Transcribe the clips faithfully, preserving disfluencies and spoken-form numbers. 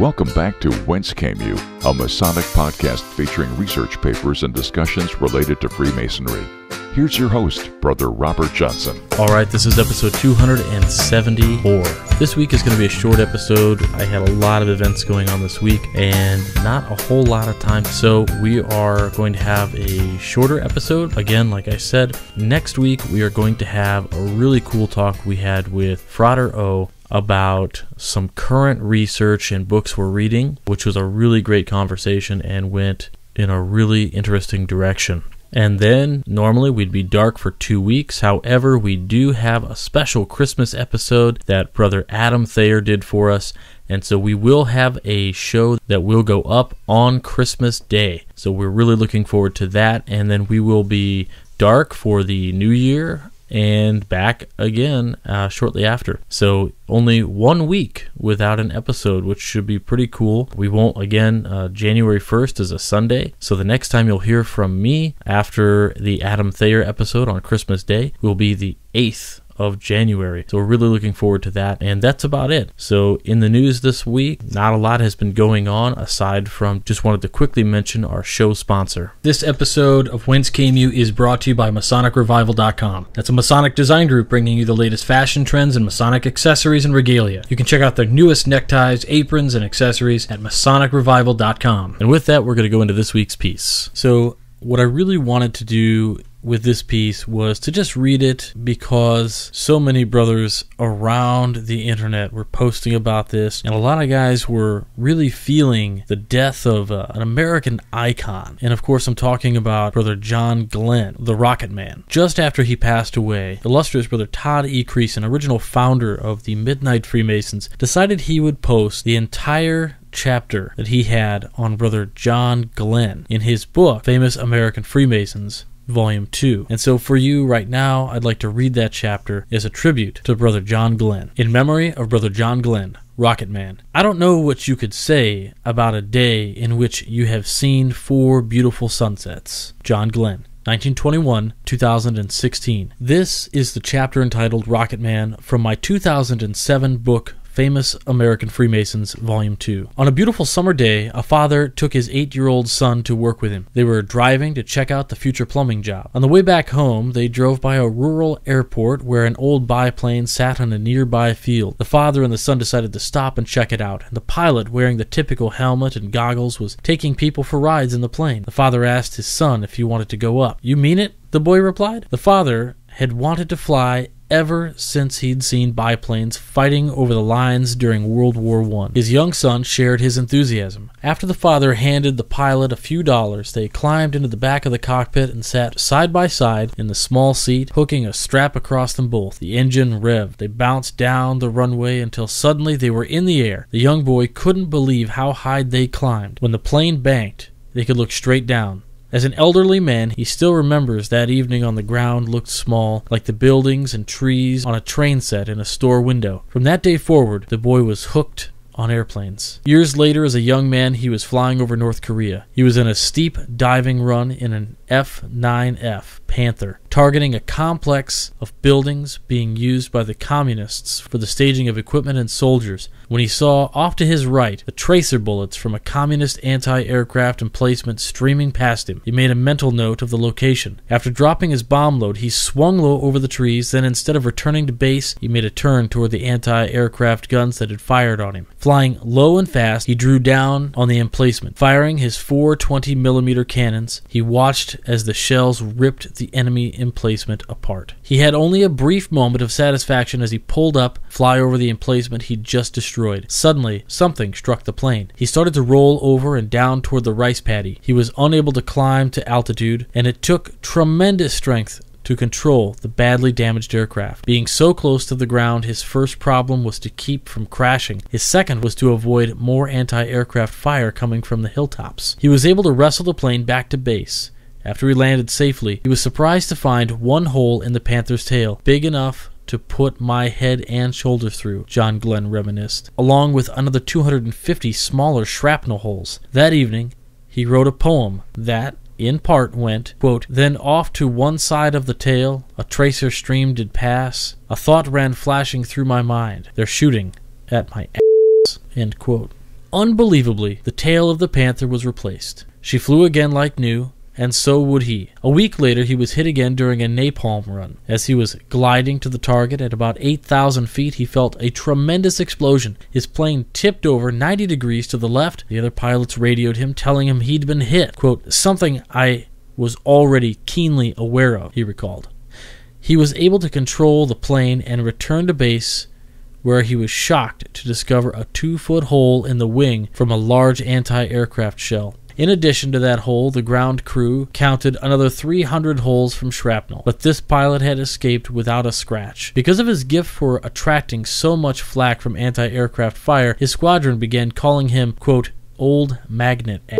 Welcome back to Whence Came You, a Masonic podcast featuring research papers and discussions related to Freemasonry. Here's your host, Brother Robert Johnson. All right, this is episode two hundred seventy-four. This week is going to be a short episode. I had a lot of events going on this week and not a whole lot of time, so we are going to have a shorter episode. Again, like I said, next week we are going to have a really cool talk we had with Frater O about some current research and books we're reading, which was a really great conversation and went in a really interesting direction. And then, normally we'd be dark for two weeks. However, we do have a special Christmas episode that Brother Adam Thayer did for us. And so we will have a show that will go up on Christmas Day. So we're really looking forward to that. And then we will be dark for the new year and back again uh, shortly after. So only one week without an episode, which should be pretty cool. We won't again, uh, January first is a Sunday. So the next time you'll hear from me after the Adam Thayer episode on Christmas Day will be the eighth of January. So we're really looking forward to that. And that's about it. So in the news this week, not a lot has been going on aside from just wanted to quickly mention our show sponsor. This episode of Whence Came You is brought to you by Masonic Revival dot com. That's a Masonic design group bringing you the latest fashion trends and Masonic accessories and regalia. You can check out their newest neckties, aprons, and accessories at Masonic Revival dot com. And with that, we're going to go into this week's piece. So what I really wanted to do with this piece was to just read it because so many brothers around the internet were posting about this, and a lot of guys were really feeling the death of uh, an American icon. And of course I'm talking about Brother John Glenn, the Rocket Man. Just after he passed away, illustrious Brother Todd E. Creason, original founder of the Midnight Freemasons, decided he would post the entire chapter that he had on Brother John Glenn in his book, Famous American Freemasons, Volume two. And so for you right now, I'd like to read that chapter as a tribute to Brother John Glenn. In memory of Brother John Glenn, Rocket Man. I don't know what you could say about a day in which you have seen four beautiful sunsets. John Glenn, nineteen twenty-one to two thousand sixteen. This is the chapter entitled Rocket Man from my two thousand seven book, Famous American Freemasons, Volume two. On a beautiful summer day, a father took his eight-year-old son to work with him. They were driving to check out the future plumbing job. On the way back home, they drove by a rural airport where an old biplane sat on a nearby field. The father and the son decided to stop and check it out. The pilot, wearing the typical helmet and goggles, was taking people for rides in the plane. The father asked his son if he wanted to go up. "You mean it?" the boy replied. The father had wanted to fly ever since he'd seen biplanes fighting over the lines during World War One. His young son shared his enthusiasm. After the father handed the pilot a few dollars, they climbed into the back of the cockpit and sat side by side in the small seat, hooking a strap across them both. The engine revved. They bounced down the runway until suddenly they were in the air. The young boy couldn't believe how high they climbed. When the plane banked, they could look straight down. As an elderly man, he still remembers that evening on the ground looked small, like the buildings and trees on a train set in a store window. From that day forward, the boy was hooked on airplanes. Years later, as a young man, he was flying over North Korea. He was in a steep diving run in an F nine F Panther, targeting a complex of buildings being used by the communists for the staging of equipment and soldiers, when he saw, off to his right, the tracer bullets from a communist anti-aircraft emplacement streaming past him. He made a mental note of the location. After dropping his bomb load, he swung low over the trees, then instead of returning to base, he made a turn toward the anti-aircraft guns that had fired on him. Flying low and fast, he drew down on the emplacement. Firing his four twenty millimeter cannons, he watched as the shells ripped the enemy emplacement apart. He had only a brief moment of satisfaction as he pulled up, fly over the emplacement he'd just destroyed. Suddenly, something struck the plane. He started to roll over and down toward the rice paddy. He was unable to climb to altitude, and it took tremendous strength to control the badly damaged aircraft. Being so close to the ground, his first problem was to keep from crashing. His second was to avoid more anti-aircraft fire coming from the hilltops. He was able to wrestle the plane back to base. After he landed safely, he was surprised to find one hole in the Panther's tail, big enough to put my head and shoulders through, John Glenn reminisced, along with another two hundred fifty smaller shrapnel holes. That evening, he wrote a poem that, in part, went, quote, "Then off to one side of the tail, a tracer stream did pass. A thought ran flashing through my mind. They're shooting at my ass," end quote. Unbelievably, the tail of the Panther was replaced. She flew again like new, and so would he. A week later, he was hit again during a napalm run. As he was gliding to the target at about eight thousand feet, he felt a tremendous explosion. His plane tipped over ninety degrees to the left. The other pilots radioed him, telling him he'd been hit. Quote, "Something I was already keenly aware of," he recalled. He was able to control the plane and return to base, where he was shocked to discover a two-foot hole in the wing from a large anti-aircraft shell. In addition to that hole, the ground crew counted another three hundred holes from shrapnel, but this pilot had escaped without a scratch. Because of his gift for attracting so much flack from anti-aircraft fire, his squadron began calling him, quote, "old magnet ass,"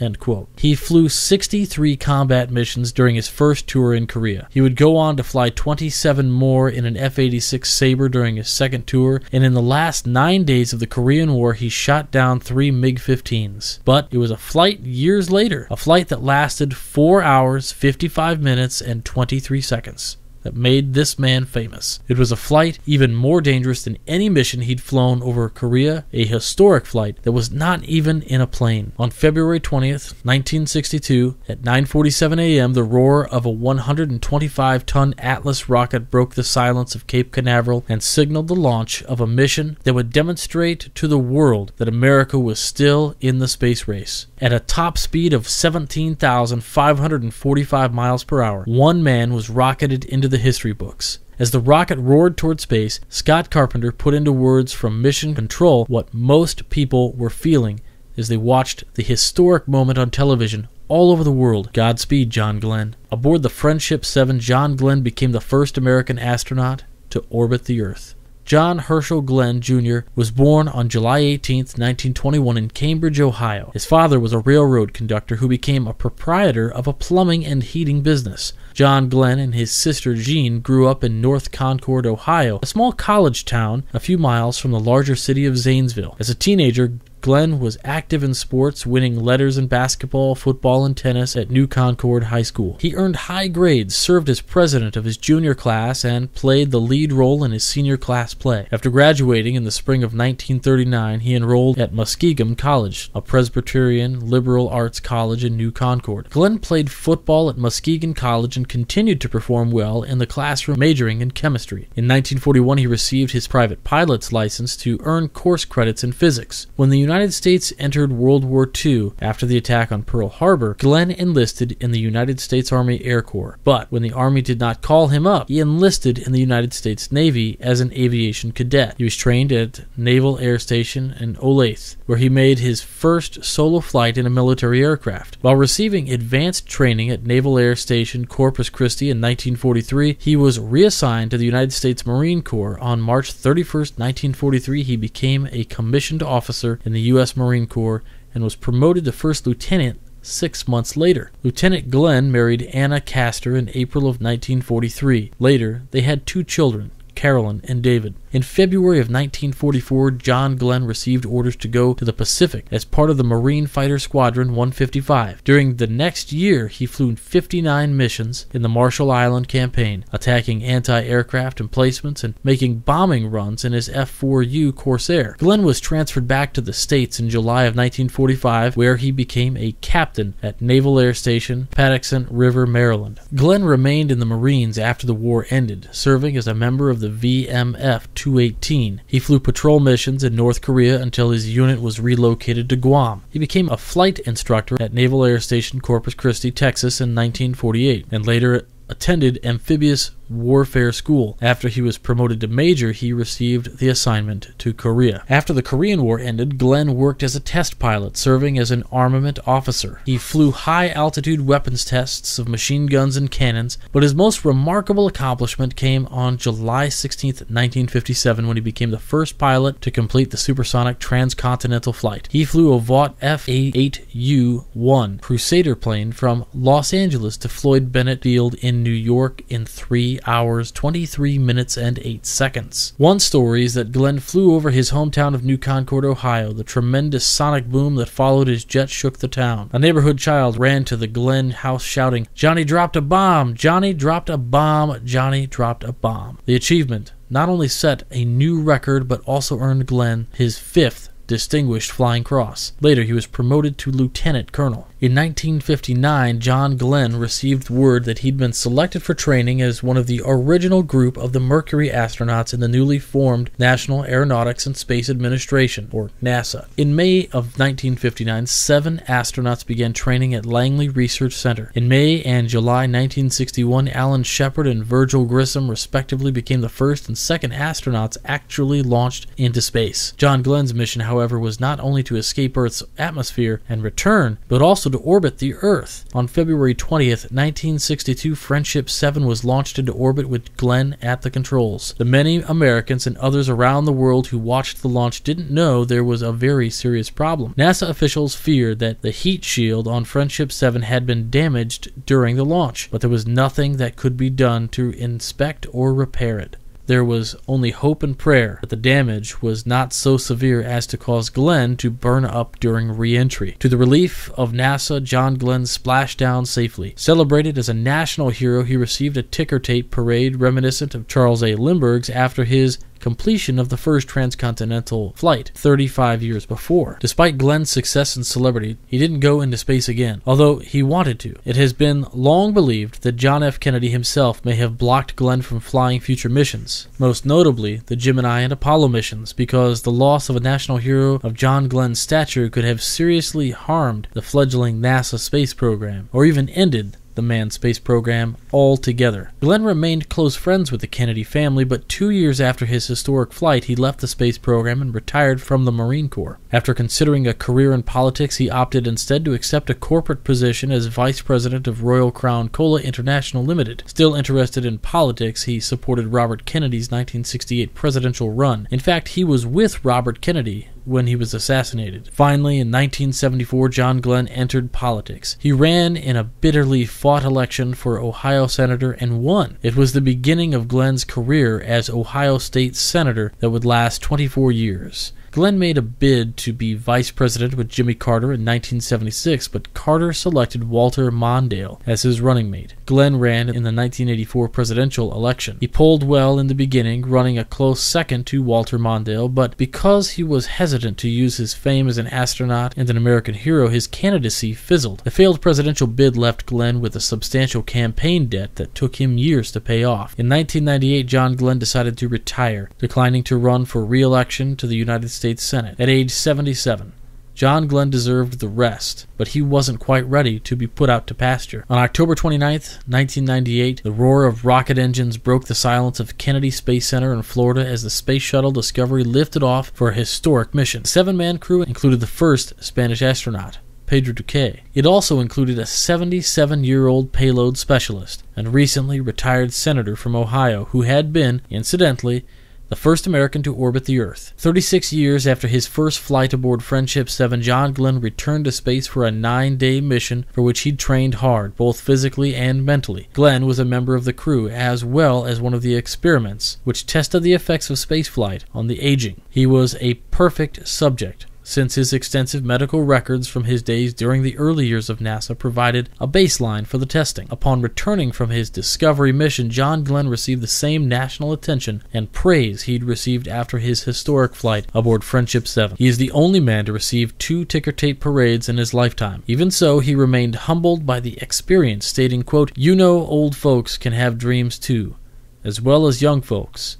end quote. He flew sixty-three combat missions during his first tour in Korea. He would go on to fly twenty-seven more in an F eighty-six Sabre during his second tour, and in the last nine days of the Korean War, he shot down three MiG fifteens. But it was a flight years later, a flight that lasted four hours, fifty-five minutes, and twenty-three seconds, that made this man famous. It was a flight even more dangerous than any mission he'd flown over Korea, a historic flight that was not even in a plane. On February twentieth, nineteen sixty-two, at nine forty-seven a m, the roar of a one hundred twenty-five ton Atlas rocket broke the silence of Cape Canaveral and signaled the launch of a mission that would demonstrate to the world that America was still in the space race. At a top speed of seventeen thousand five hundred forty-five miles per hour, one man was rocketed into the history books. As the rocket roared toward space, Scott Carpenter put into words from Mission Control what most people were feeling as they watched the historic moment on television all over the world. Godspeed, John Glenn. Aboard the Friendship seven, John Glenn became the first American astronaut to orbit the Earth. John Herschel Glenn Junior was born on July eighteenth, nineteen twenty-one in Cambridge, Ohio. His father was a railroad conductor who became a proprietor of a plumbing and heating business. John Glenn and his sister Jean grew up in North Concord, Ohio, a small college town a few miles from the larger city of Zanesville. As a teenager, Glenn was active in sports, winning letters in basketball, football, and tennis at New Concord High School. He earned high grades, served as president of his junior class, and played the lead role in his senior class play. After graduating in the spring of nineteen thirty-nine, he enrolled at Muskingum College, a Presbyterian liberal arts college in New Concord. Glenn played football at Muskingum College and continued to perform well in the classroom, majoring in chemistry. In nineteen forty-one, he received his private pilot's license to earn course credits in physics. When the The United States entered World War Two after the attack on Pearl Harbor, Glenn enlisted in the United States Army Air Corps. But when the Army did not call him up, he enlisted in the United States Navy as an aviation cadet. He was trained at Naval Air Station in Olathe, where he made his first solo flight in a military aircraft. While receiving advanced training at Naval Air Station Corpus Christi in nineteen forty-three, he was reassigned to the United States Marine Corps. On March thirty-first, nineteen forty-three, he became a commissioned officer in the U S Marine Corps and was promoted to first lieutenant six months later. Lieutenant Glenn married Anna Castor in April of nineteen forty-three. Later, they had two children, Carolyn and David. In February of nineteen forty-four, John Glenn received orders to go to the Pacific as part of the Marine Fighter Squadron one fifty-five. During the next year, he flew fifty-nine missions in the Marshall Island Campaign, attacking anti-aircraft emplacements and making bombing runs in his F four U Corsair. Glenn was transferred back to the States in July of nineteen forty-five, where he became a captain at Naval Air Station, Patuxent River, Maryland. Glenn remained in the Marines after the war ended, serving as a member of the V M F two eighteen. He flew patrol missions in North Korea until his unit was relocated to Guam. He became a flight instructor at Naval Air Station Corpus Christi, Texas in nineteen forty-eight, and later attended amphibious warfare school. After he was promoted to major, he received the assignment to Korea. After the Korean War ended, Glenn worked as a test pilot, serving as an armament officer. He flew high-altitude weapons tests of machine guns and cannons, but his most remarkable accomplishment came on July sixteenth, nineteen fifty-seven, when he became the first pilot to complete the supersonic transcontinental flight. He flew a Vought F eighty-eight U one Crusader plane from Los Angeles to Floyd Bennett Field in New York in three hours, twenty-three minutes, and eight seconds. One story is that Glenn flew over his hometown of New Concord, Ohio. The tremendous sonic boom that followed his jet shook the town. A neighborhood child ran to the Glenn house shouting, "Johnny dropped a bomb! Johnny dropped a bomb! Johnny dropped a bomb!" The achievement not only set a new record, but also earned Glenn his fifth Distinguished Flying Cross. Later, he was promoted to lieutenant colonel. In nineteen fifty-nine, John Glenn received word that he'd been selected for training as one of the original group of the Mercury astronauts in the newly formed National Aeronautics and Space Administration, or NASA. In May of nineteen fifty-nine, seven astronauts began training at Langley Research Center. In May and July nineteen sixty-one, Alan Shepard and Virgil Grissom respectively became the first and second astronauts actually launched into space. John Glenn's mission, however, was not only to escape Earth's atmosphere and return, but also to orbit the Earth. On February twentieth, nineteen sixty-two, Friendship seven was launched into orbit with Glenn at the controls. The many Americans and others around the world who watched the launch didn't know there was a very serious problem. NASA officials feared that the heat shield on Friendship seven had been damaged during the launch, but there was nothing that could be done to inspect or repair it. There was only hope and prayer that the damage was not so severe as to cause Glenn to burn up during re-entry. To the relief of NASA, John Glenn splashed down safely. Celebrated as a national hero, he received a ticker tape parade reminiscent of Charles A. Lindbergh's after his completion of the first transcontinental flight thirty-five years before. Despite Glenn's success and celebrity, he didn't go into space again, although he wanted to. It has been long believed that John F. Kennedy himself may have blocked Glenn from flying future missions, most notably the Gemini and Apollo missions, because the loss of a national hero of John Glenn's stature could have seriously harmed the fledgling NASA space program, or even ended the manned space program altogether. Glenn remained close friends with the Kennedy family, but two years after his historic flight, he left the space program and retired from the Marine Corps. After considering a career in politics, he opted instead to accept a corporate position as vice president of Royal Crown Cola International Limited. Still interested in politics, he supported Robert Kennedy's nineteen sixty-eight presidential run. In fact, he was with Robert Kennedy when he was assassinated. Finally, in nineteen seventy-four, John Glenn entered politics. He ran in a bitterly fought election for Ohio senator and won. It was the beginning of Glenn's career as Ohio state senator that would last twenty-four years. Glenn made a bid to be vice president with Jimmy Carter in nineteen seventy-six, but Carter selected Walter Mondale as his running mate. Glenn ran in the nineteen eighty-four presidential election. He polled well in the beginning, running a close second to Walter Mondale, but because he was hesitant to use his fame as an astronaut and an American hero, his candidacy fizzled. The failed presidential bid left Glenn with a substantial campaign debt that took him years to pay off. In nineteen ninety-eight, John Glenn decided to retire, declining to run for re-election to the United States States Senate. At age seventy-seven, John Glenn deserved the rest, but he wasn't quite ready to be put out to pasture. On October twenty-ninth, nineteen ninety-eight, the roar of rocket engines broke the silence of Kennedy Space Center in Florida as the space shuttle Discovery lifted off for a historic mission. The seven-man crew included the first Spanish astronaut, Pedro Duque. It also included a seventy-seven-year-old payload specialist and recently retired senator from Ohio who had been, incidentally, the first American to orbit the Earth. thirty-six years after his first flight aboard Friendship seven, John Glenn returned to space for a nine-day mission for which he'd trained hard, both physically and mentally. Glenn was a member of the crew, as well as one of the experiments, which tested the effects of spaceflight on the aging. He was a perfect subject, since his extensive medical records from his days during the early years of NASA provided a baseline for the testing. Upon returning from his Discovery mission, John Glenn received the same national attention and praise he'd received after his historic flight aboard Friendship seven. He is the only man to receive two ticker tape parades in his lifetime. Even so, he remained humbled by the experience, stating, quote, "You know old folks can have dreams too, as well as young folks,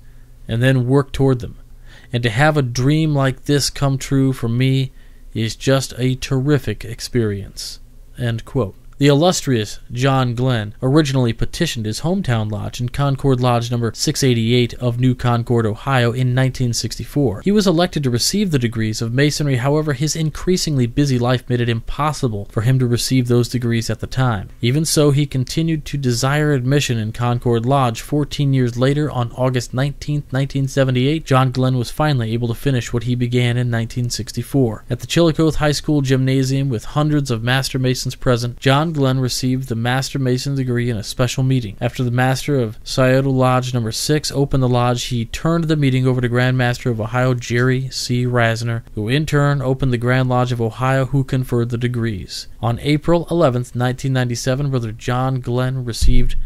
and then work toward them. And to have a dream like this come true for me is just a terrific experience." End quote. The illustrious John Glenn originally petitioned his hometown lodge in Concord Lodge number six eighty-eight of New Concord, Ohio in nineteen sixty-four. He was elected to receive the degrees of masonry, however his increasingly busy life made it impossible for him to receive those degrees at the time. Even so, he continued to desire admission in Concord Lodge. fourteen years later, on August nineteenth, nineteen seventy-eight, John Glenn was finally able to finish what he began in nineteen sixty-four. At the Chillicothe High School Gymnasium with hundreds of Master Masons present, John John Glenn received the Master Mason degree in a special meeting. After the Master of Scioto Lodge number six opened the lodge, he turned the meeting over to Grand Master of Ohio Jerry C. Rasner, who in turn opened the Grand Lodge of Ohio, who conferred the degrees. On April eleventh, nineteen ninety-seven, Brother John Glenn received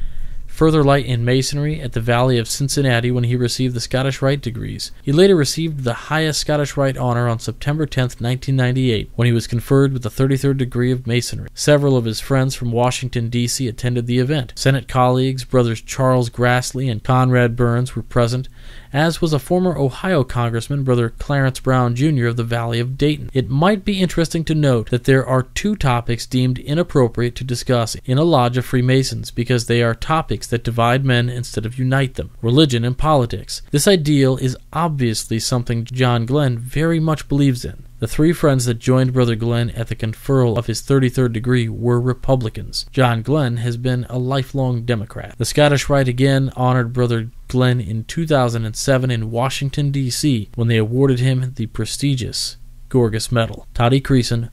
Further light in Masonry at the Valley of Cincinnati when he received the Scottish Rite degrees. He later received the highest Scottish Rite honor on September tenth, nineteen ninety-eight, when he was conferred with the thirty-third degree of Masonry. Several of his friends from Washington, D C attended the event. Senate colleagues, brothers Charles Grassley and Conrad Burns, were present, as was a former Ohio Congressman, Brother Clarence Brown, Junior of the Valley of Dayton. It might be interesting to note that there are two topics deemed inappropriate to discuss in a lodge of Freemasons, because they are topics that divide men instead of unite them: religion and politics. This ideal is obviously something John Glenn very much believes in. The three friends that joined Brother Glenn at the conferral of his thirty-third degree were Republicans. John Glenn has been a lifelong Democrat. The Scottish Rite again honored Brother Glenn in two thousand seven in Washington, D C, when they awarded him the prestigious Gorgas Medal. Todd E. Creason,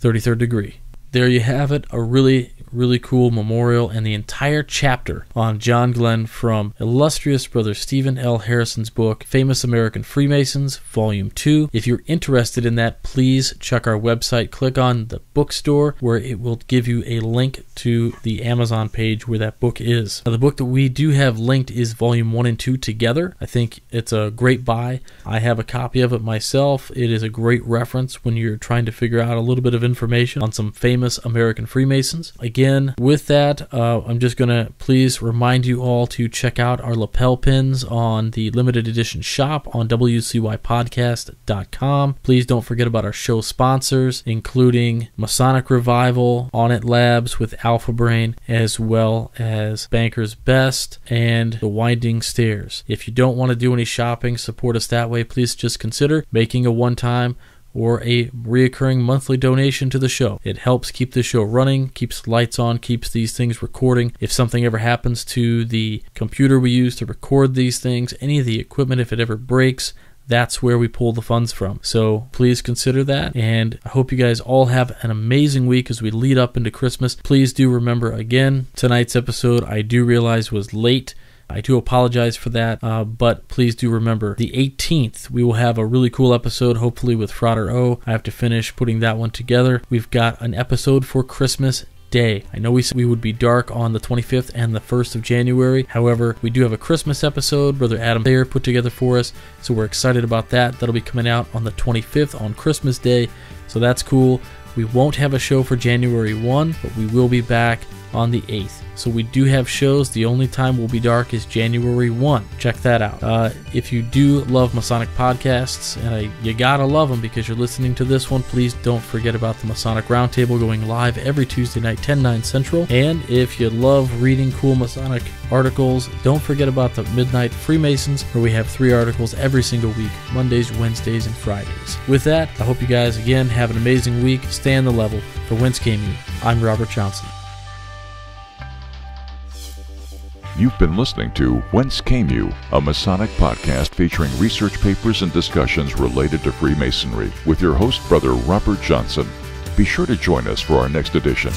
thirty-third degree. There you have it, a really, really cool memorial and the entire chapter on John Glenn from illustrious Brother Stephen L. Harrison's book, Famous American Freemasons, Volume two. If you're interested in that, please check our website. Click on the bookstore, where it will give you a link to the Amazon page where that book is. Now, the book that we do have linked is Volume one and two together. I think it's a great buy. I have a copy of it myself. It is a great reference when you're trying to figure out a little bit of information on some famous American Freemasons. Again, Again, with that, uh, I'm just going to please remind you all to check out our lapel pins on the limited edition shop on W C Y podcast dot com. Please don't forget about our show sponsors, including Masonic Revival, Onnit Labs with Alpha Brain, as well as Banker's Best and The Winding Stairs. If you don't want to do any shopping, support us that way, please just consider making a one-time or a reoccurring monthly donation to the show. It helps keep the show running, keeps lights on, keeps these things recording. If something ever happens to the computer we use to record these things, any of the equipment, if it ever breaks, that's where we pull the funds from. So please consider that. And I hope you guys all have an amazing week as we lead up into Christmas. Please do remember, again, tonight's episode, I do realize, was late. I do apologize for that, uh, but please do remember, the eighteenth, we will have a really cool episode, hopefully with Frater O. I have to finish putting that one together. We've got an episode for Christmas Day. I know we said we would be dark on the twenty-fifth and the first of January. However, we do have a Christmas episode Brother Adam Thayer put together for us, so we're excited about that. That'll be coming out on the twenty-fifth on Christmas Day, so that's cool. We won't have a show for January first, but we will be back on the eighth. So we do have shows. The only time we'll be dark is January first. Check that out. Uh, if you do love Masonic podcasts, and I, you gotta love them because you're listening to this one, please don't forget about the Masonic Roundtable going live every Tuesday night, ten nine Central. And if you love reading cool Masonic articles, don't forget about the Midnight Freemasons, where we have three articles every single week, Mondays, Wednesdays, and Fridays. With that, I hope you guys, again, have an amazing week. Stay on the level. For Whence Came You, I'm Robert Johnson. You've been listening to Whence Came You, a Masonic podcast featuring research papers and discussions related to Freemasonry with your host, Brother Robert Johnson. Be sure to join us for our next edition.